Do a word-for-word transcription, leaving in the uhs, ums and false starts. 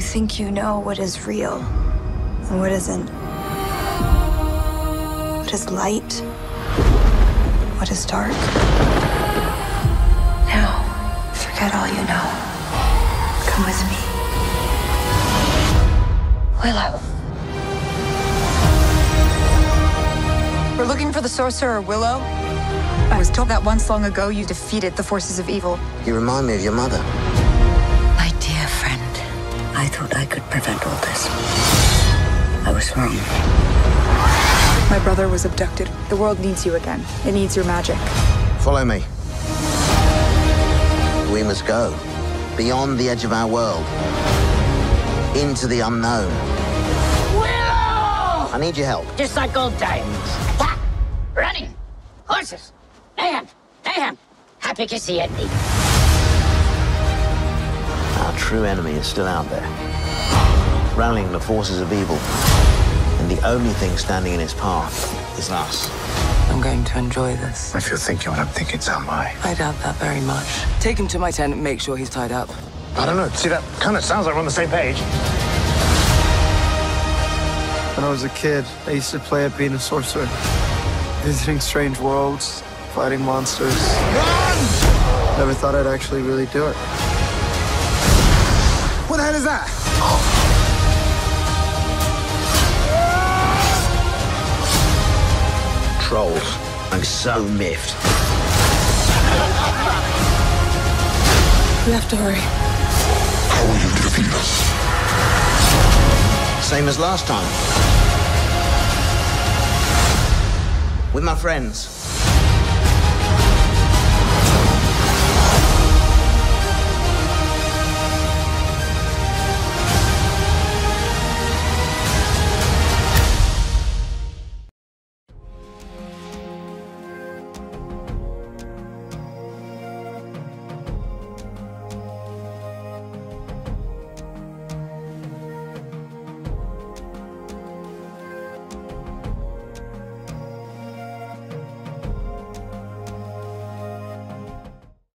You think you know what is real and what isn't. What is light, what is dark. Now, forget all you know. Come with me. Willow. We're looking for the sorcerer Willow. I was told that once long ago you defeated the forces of evil. You remind me of your mother. My dear friend, I thought I could prevent all this. I was wrong. My brother was abducted. The world needs you again. It needs your magic. Follow me. We must go beyond the edge of our world, into the unknown. Willow! I need your help. Just like old times. Attack! Running! Horses! Mayhem! Mayhem! Happy to see it. Our true enemy is still out there, rallying the forces of evil. And the only thing standing in its path is us. I'm going to enjoy this. If you're thinking what I'm thinking, so am I. I doubt that very much. Take him to my tent and make sure he's tied up. I don't know. See, that kind of sounds like we're on the same page. When I was a kid, I used to play at being a sorcerer. Visiting strange worlds, fighting monsters. Run! Never thought I'd actually really do it. What the hell is that? Oh. Trolls. I'm so miffed. We have to hurry. How will you defeat us? Same as last time. With my friends.